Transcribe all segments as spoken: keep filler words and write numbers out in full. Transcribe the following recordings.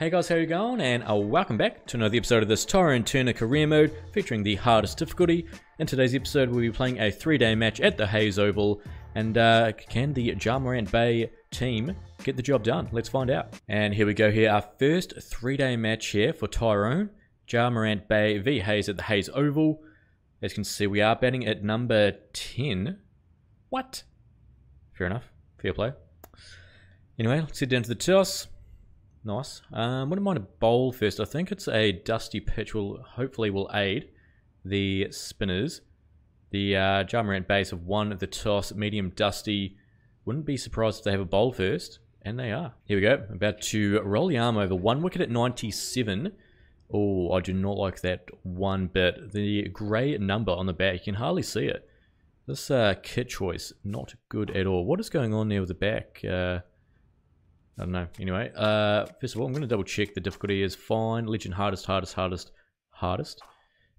Hey guys, how you going? And uh, welcome back to another episode of this Tyrone Turner career mode featuring the hardest difficulty. In today's episode, we'll be playing a three-day match at the Hayes Oval. And uh, can the Ja Morant Bay team get the job done? Let's find out. And here we go here, our first three-day match here for Tyrone. Ja Morant Bay v Hayes at the Hayes Oval. As you can see, we are batting at number ten. What? Fair enough. Fair play. Anyway, let's head down to the toss. Nice. Um, wouldn't mind a bowl first. I think it's a dusty pitch will hopefully will aid the spinners. The uh, Ja Morant base of one of the toss, medium dusty. Wouldn't be surprised if they have a bowl first, and they are. Here we go. About to roll the arm over. One wicket at ninety-seven. Oh, I do not like that one bit. The grey number on the bat, you can hardly see it. This uh, kit choice, not good at all. What is going on there with the back? Uh, I don't know. Anyway, uh, first of all, I'm going to double check the difficulty is fine. Legend hardest, hardest, hardest, hardest.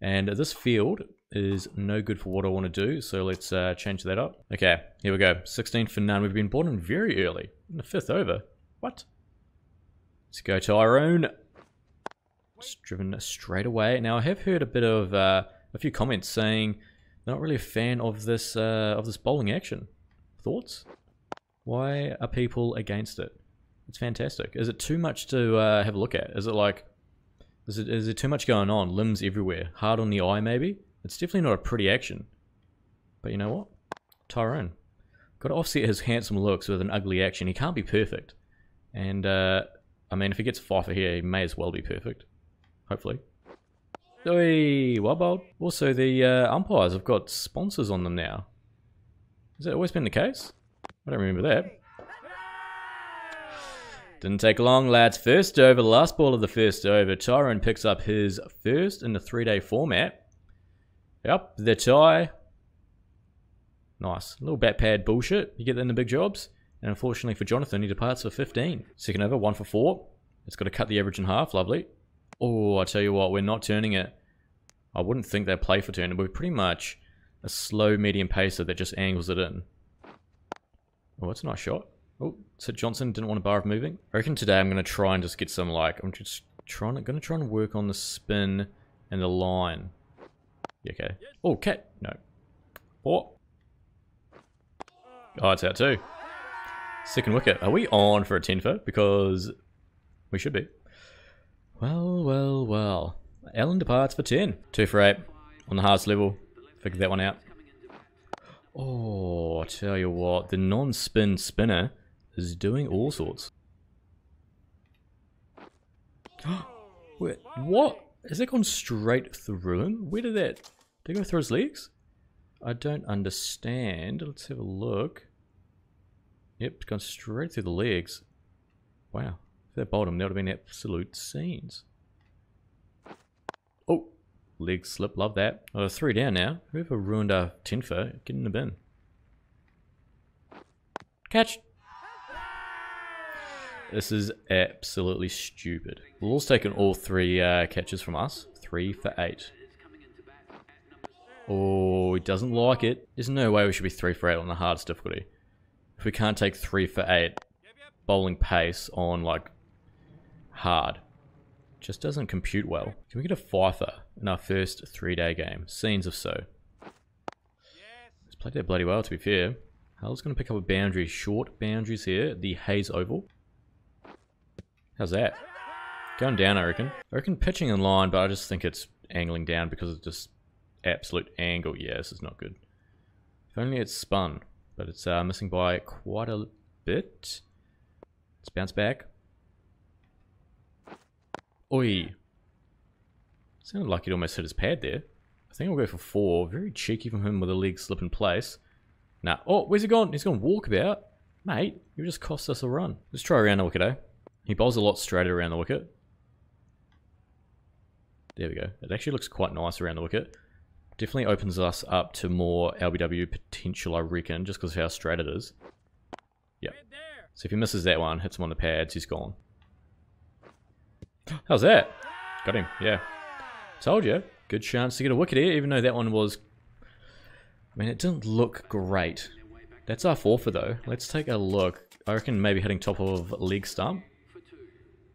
And this field is no good for what I want to do, so let's uh, change that up. Okay, here we go. sixteen for none. We've been brought in very early in the fifth over. What? Let's go Tyrone. It's driven straight away. Now, I have heard a bit of uh, a few comments saying they're not really a fan of this uh, of this bowling action. Thoughts? Why are people against it? It's fantastic. Is it too much to uh, have a look at? Is it like, is it is it too much going on? Limbs everywhere. Hard on the eye, maybe? It's definitely not a pretty action. But you know what? Tyrone. Got to offset his handsome looks with an ugly action. He can't be perfect. And, uh, I mean, if he gets Pfeiffer here, he may as well be perfect. Hopefully. Oi, well bowled. Also, the uh, umpires have got sponsors on them now. Has that always been the case? I don't remember that. Didn't take long, lads. First over, last ball of the first over. Tyrone picks up his first in the three-day format. Yep, the tie. Nice. Little bat pad bullshit. You get that in the big jobs. And unfortunately for Jonathan, he departs for fifteen. Second over, one for four. It's got to cut the average in half. Lovely. Oh, I tell you what, we're not turning it. I wouldn't think they play for turn. We're pretty much a slow medium pacer that just angles it in. Oh, that's a nice shot. Oh, so Johnson didn't want to bar of moving. I reckon today I'm going to try and just get some, like, I'm just trying to, going to try and work on the spin and the line. Yeah, okay. Oh, cat. No. Oh. Oh, it's out too. Second wicket. Are we on for a ten for? Because we should be. Well, well, well. Allen departs for ten. two for eight on the hardest level. Figure that one out. Oh, I tell you what. The non-spin spinner is doing all sorts. Wait, what? Has that gone straight through him? Where did that... Did it go through his legs? I don't understand. Let's have a look. Yep, it's gone straight through the legs. Wow. If that bowled him, that would have been absolute scenes. Oh, leg slip. Love that. Oh, three down now. Whoever ruined our ten for, get in the bin. Catch. This is absolutely stupid. Law's taken all three uh, catches from us. Three for eight. Oh, he doesn't like it. There's no way we should be three for eight on the hardest difficulty. If we can't take three for eight, bowling pace on like hard, just doesn't compute well. Can we get a Pfeiffer in our first three-day game? Scenes of so. It's played that bloody well, to be fair. How's going to pick up a boundary? Short boundaries here. The Hayes Oval. How's that? Going down, I reckon. I reckon pitching in line, but I just think it's angling down because it's just absolute angle. Yeah, this is not good. If only it's spun, but it's uh, missing by quite a bit. Let's bounce back. Oi. Sounded like he'd almost hit his pad there. I think I'll go for four. Very cheeky from him with a leg slip in place. Nah. Oh, where's he gone? He's gone walkabout. Mate, you just cost us a run. Let's try around the wicket, eh? He bowls a lot straighter around the wicket. There we go. It actually looks quite nice around the wicket. Definitely opens us up to more L B W potential, I reckon, just because of how straight it is. Yep. So if he misses that one, hits him on the pads, he's gone. How's that? Got him, yeah. Told you. Good chance to get a wicket here, even though that one was... I mean, it didn't look great. That's our four for, though. Let's take a look. I reckon maybe hitting top of leg stump.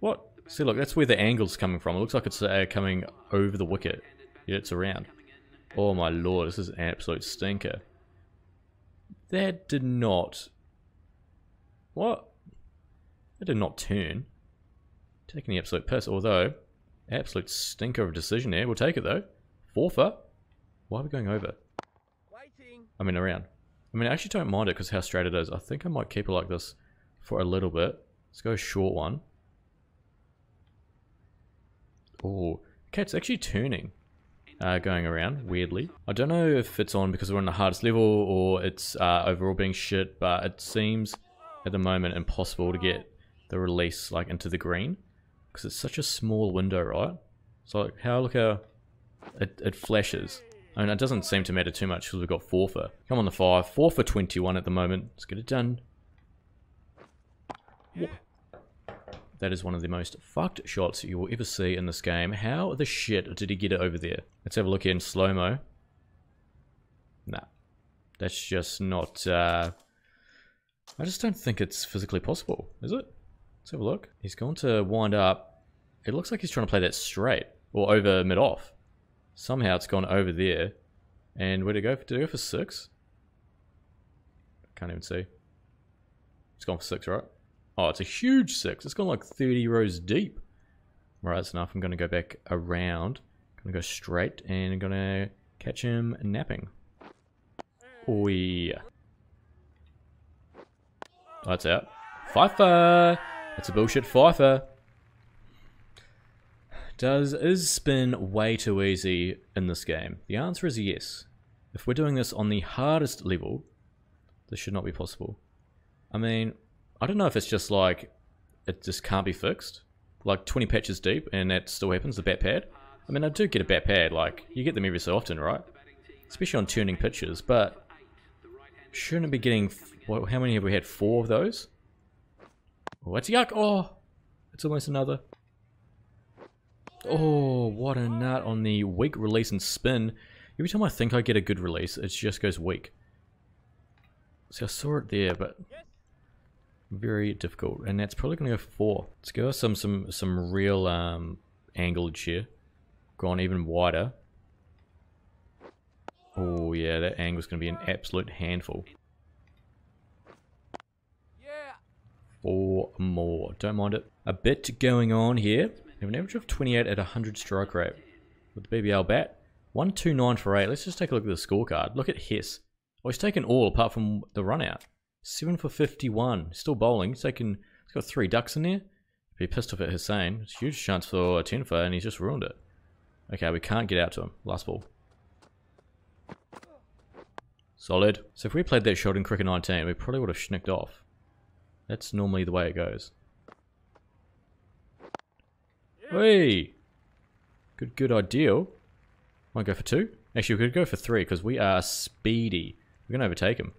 What? See, look, that's where the angle's coming from. It looks like it's uh, coming over the wicket. Yeah, it's around. Oh my lord, this is an absolute stinker. That did not... What? That did not turn. Taking the absolute piss, although... Absolute stinker of a decision there. We'll take it though. Forfeit. Why are we going over? I mean, around. I mean, I actually don't mind it because how straight it is. I think I might keep it like this for a little bit. Let's go short one. Oh, okay, it's actually turning, uh, going around, weirdly. I don't know if it's on because we're on the hardest level or it's uh, overall being shit, but it seems at the moment impossible to get the release like into the green because it's such a small window, right? So like, how look how it, it flashes. I mean, it doesn't seem to matter too much because we've got four for. Come on the five, four for twenty-one at the moment. Let's get it done. Whoa. That is one of the most fucked shots you will ever see in this game. How the shit did he get it over there? Let's have a look here in slow-mo. Nah. That's just not... Uh, I just don't think it's physically possible, is it? Let's have a look. He's going to wind up. It looks like he's trying to play that straight. Or over mid-off. Somehow it's gone over there. And where'd it go? Did it go for six? I can't even see. It's gone for six, right? Oh, it's a huge six. It's gone like thirty rows deep. Right, that's enough. I'm going to go back around. I'm going to go straight and I'm going to catch him napping. Oh, yeah. Oh, that's out. Fifer! That's a bullshit Fifer. Does is spin way too easy in this game? The answer is yes. If we're doing this on the hardest level, this should not be possible. I mean, I don't know if it's just like it just can't be fixed. Like twenty patches deep and that still happens, the bat pad. I mean, I do get a bat pad, like you get them every so often, right? Especially on turning pitches, but shouldn't it be getting, what, how many have we had? Four of those? Oh, that's yuck. Oh, it's almost another. Oh, what a nut on the weak release and spin. Every time I think I get a good release, it just goes weak. See, I saw it there, but very difficult. And that's probably going to go for four. Let's go some some some real um, anglage here. Gone even wider. Oh yeah, that angle's going to be an absolute handful. Four more. Don't mind it. A bit going on here. We have an average of twenty-eight at one hundred strike rate with the B B L bat. one twenty-nine for eight. Let's just take a look at the scorecard. Look at Hess. Oh, he's taken all apart from the run out. seven for fifty-one. Still bowling. He's taken, he's got three ducks in there. If he pissed off at Hussain, it's a huge chance for a ten for, and he's just ruined it. Okay, we can't get out to him. Last ball. Solid. So if we played that shot in Cricket nineteen, we probably would have schnicked off. That's normally the way it goes. Hey, good, good ideal. Might go for two. Actually, we could go for three because we are speedy. We're gonna overtake him.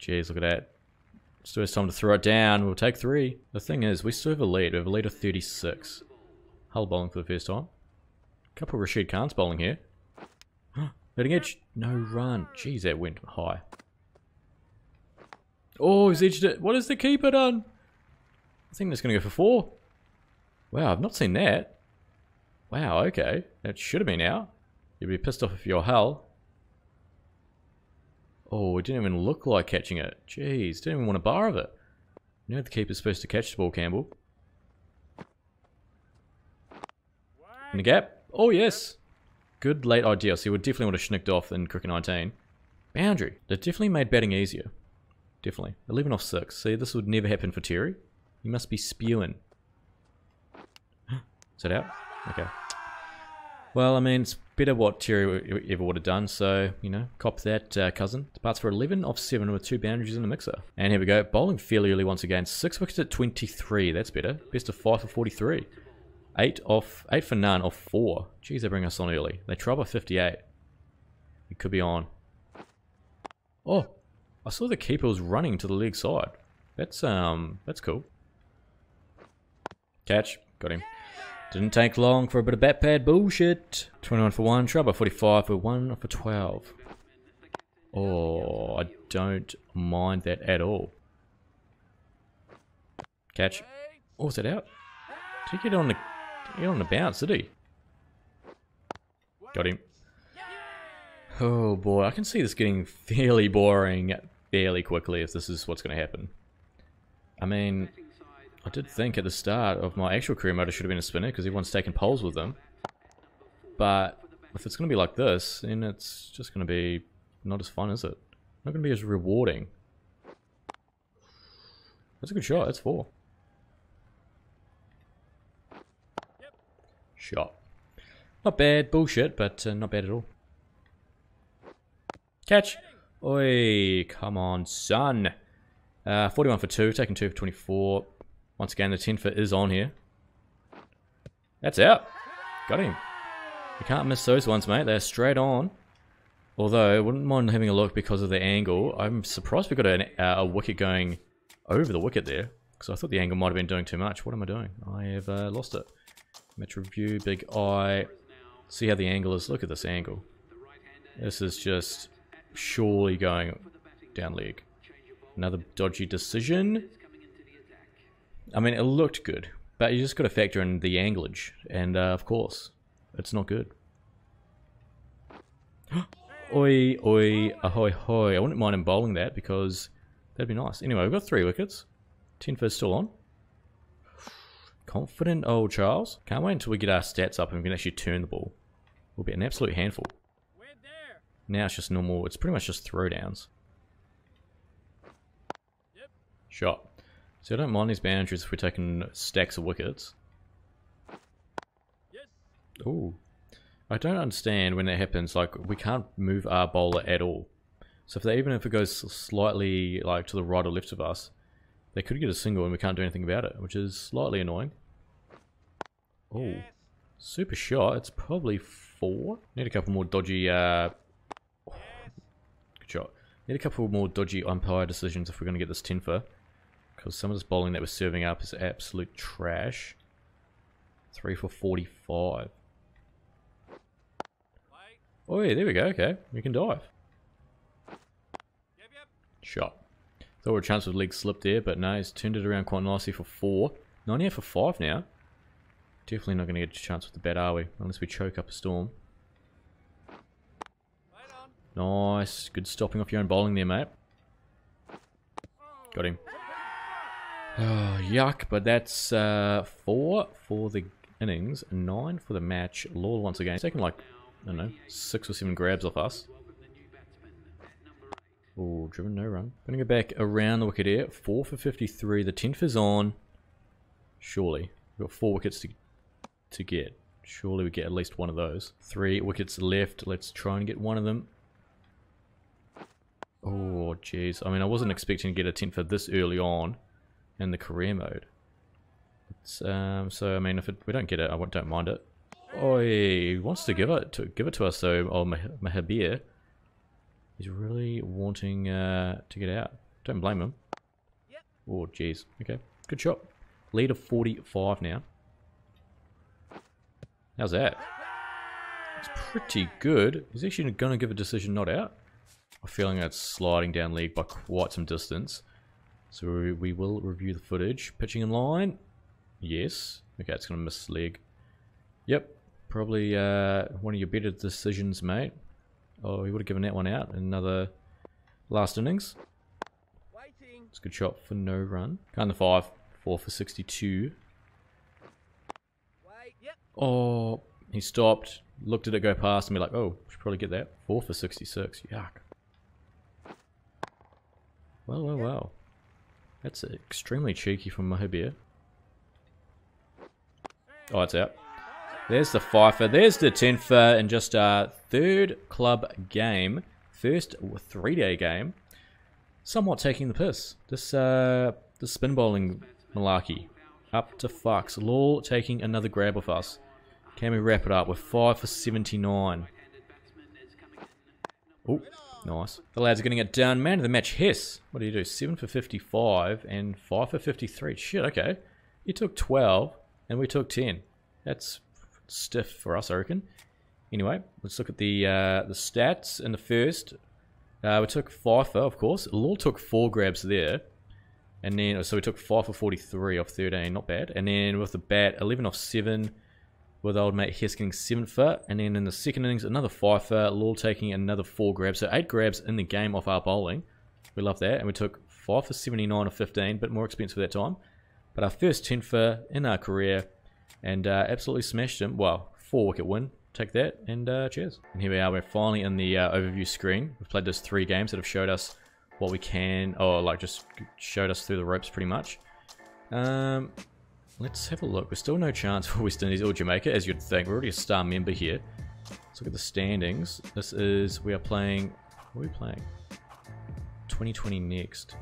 Jeez, look at that. Still has time to throw it down. We'll take three. The thing is, we still have a lead. We have a lead of thirty-six. Hull bowling for the first time. Couple of Rashid Khan's bowling here. Letting edge. No run. Jeez, that went high. Oh, he's edged it. What has the keeper done? I think that's gonna go for four. Wow, I've not seen that. Wow, okay. That should have been out. You'd be pissed off if you're Hull. Oh, it didn't even look like catching it. Jeez, didn't even want a bar of it. You know the keeper's supposed to catch the ball, Campbell. In the gap. Oh, yes. Good late idea. So you would definitely want to schnicked off in Cricket nineteen. Boundary. That definitely made batting easier. Definitely. eleven off six. See, this would never happen for Terry. You must be spewing. Is that out? Okay. Well, I mean, it's better what Terry ever would have done, so, you know, cop that, uh, cousin. Departs for eleven off seven with two boundaries in the mixer. And here we go, bowling fairly early once again. Six wickets at twenty-three, that's better. Best of five for forty-three. Eight off, eight for none off four. Jeez, they bring us on early. They try by fifty-eight. It could be on. Oh, I saw the keeper was running to the leg side. That's, um, that's cool. Catch, got him. Didn't take long for a bit of bat pad bullshit. twenty-nine for one, try by forty-five for one for twelve. Oh, I don't mind that at all. Catch. Oh, is that out? Did he get on the, he got on the bounce, did he? Got him. Oh boy, I can see this getting fairly boring fairly quickly if this is what's going to happen. I mean, I did think at the start of my actual career mode I should have been a spinner because everyone's taking poles with them. But if it's going to be like this, then it's just going to be not as fun, is it? Not going to be as rewarding. That's a good shot, that's four. Shot. Not bad, bullshit, but uh, not bad at all. Catch! Oi, come on, son. Uh, forty-one for two, taking two for twenty-four. Once again, the ten for is on here. That's out. Got him. You can't miss those ones, mate. They're straight on. Although, I wouldn't mind having a look because of the angle. I'm surprised we got an, uh, a wicket going over the wicket there. Because I thought the angle might have been doing too much. What am I doing? I have uh, lost it. Match review, big eye. See how the angle is. Look at this angle. This is just surely going down leg. Another dodgy decision. I mean, it looked good. But you just got to factor in the anglage. And, uh, of course, it's not good. Oi, oi, ahoy, hoy. I wouldn't mind him bowling that because that'd be nice. Anyway, we've got three wickets. ten for still on. Confident old Charles. Can't wait until we get our stats up and we can actually turn the ball. We'll be an absolute handful. Now it's just normal. It's pretty much just throwdowns. Yep. Shot. So I don't mind these boundaries if we're taking stacks of wickets. Yes. Ooh. I don't understand when that happens. Like, we can't move our bowler at all. So if they, even if it goes slightly like to the right or left of us, they could get a single and we can't do anything about it, which is slightly annoying. Ooh. Yes. Super shot. It's probably four. Need a couple more dodgy... Uh, shot. Need a couple more dodgy umpire decisions if we're going to get this ten for, because some of this bowling that we're serving up is absolute trash. Three for forty-five. Oh yeah, there we go. Okay, we can dive. Yep, yep. Shot. Thought we were a chance of leg slip there, but no, he's turned it around quite nicely for four. Nine here for five now. Definitely not going to get a chance with the bat, are we? Unless we choke up a storm. Nice, good stopping off your own bowling there, mate. Got him. Oh, yuck, but that's uh, four for the innings, nine for the match. Lord, once again, he's taking like, I don't know, six or seven grabs off us. Oh, driven, no run. Gonna go back around the wicket here. Four for fifty-three. The tenth is on. Surely, we've got four wickets to to get. Surely we get at least one of those. Three wickets left. Let's try and get one of them. Oh, jeez. I mean, I wasn't expecting to get a ten for this early on in the career mode. It's, um, so, I mean, if it, we don't get it, I don't mind it. Oh, he wants to give it to, give it to us, though. Oh, Mahabir. He's really wanting uh, to get out. Don't blame him. Oh, jeez. Okay. Good shot. Lead of forty-five now. How's that? It's pretty good. He's actually going to give a decision not out. I'm feeling it's sliding down leg by quite some distance. So we, we will review the footage. Pitching in line. Yes. Okay, it's going to miss leg. Yep. Probably uh, one of your better decisions, mate. Oh, he would have given that one out in another last innings. Waiting. It's a good shot for no run. Kind of five. Four for sixty-two. Wait, yep. Oh, he stopped. Looked at it go past and be like, oh, should probably get that. Four for sixty-six. Yuck. Well, well, well. That's extremely cheeky from Mahabir. Oh, it's out. There's the fifer. There's the tenfer in just our third club game. First three-day game. Somewhat taking the piss. This, uh, this spin bowling malarkey. Up to fucks. Law taking another grab of us. Can we wrap it up? We're five for seventy-nine. Oh. Nice. The lads are getting it done. Man of the match, Hess. What do you do? seven for fifty-five and five for fifty-three. Shit, okay. You took twelve and we took ten. That's stiff for us, I reckon. Anyway, let's look at the uh, the stats in the first. Uh, we took five for, of course. Law took four grabs there. And then, so we took five for forty-three off thirteen, not bad. And then with the bat, eleven off seven, with old mate Hess getting seven for. And then in the second innings, another five for. Law taking another four grabs. So eight grabs in the game off our bowling. We love that. And we took five for seventy-nine off fifteen, bit more expensive that time. But our first ten for in our career, and uh, absolutely smashed him. Well, four wicket win. Take that, and uh, cheers. And here we are. We're finally in the uh, overview screen. We've played those three games that have showed us what we can, or like just showed us through the ropes pretty much. Um, let's have a look. There's still no chance for West Indies or Jamaica, as you'd think. We're already a star member here. Let's look at the standings. This is, we are playing, what are we playing? twenty twenty next.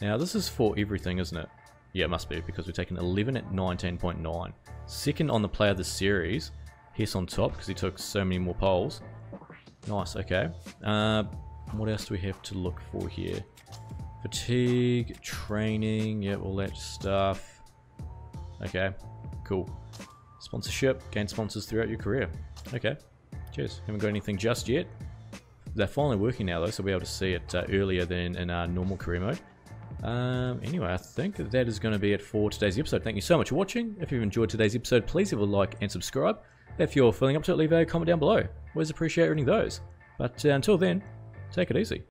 Now this is for everything, isn't it? Yeah, it must be, because we're taking eleven at nineteen point nine. Second on the play of the series. Hess on top, because he took so many more poles. Nice, okay. Uh, what else do we have to look for here? Fatigue, training, yeah, all that stuff. Okay, cool. Sponsorship, gain sponsors throughout your career. Okay, cheers. Haven't got anything just yet. They're finally working now, though, so we'll be able to see it uh, earlier than in our normal career mode. Um, anyway, I think that is going to be it for today's episode. Thank you so much for watching. If you've enjoyed today's episode, please leave a like and subscribe. If you're feeling up to it, leave a comment down below. Always appreciate reading those. But uh, until then, take it easy.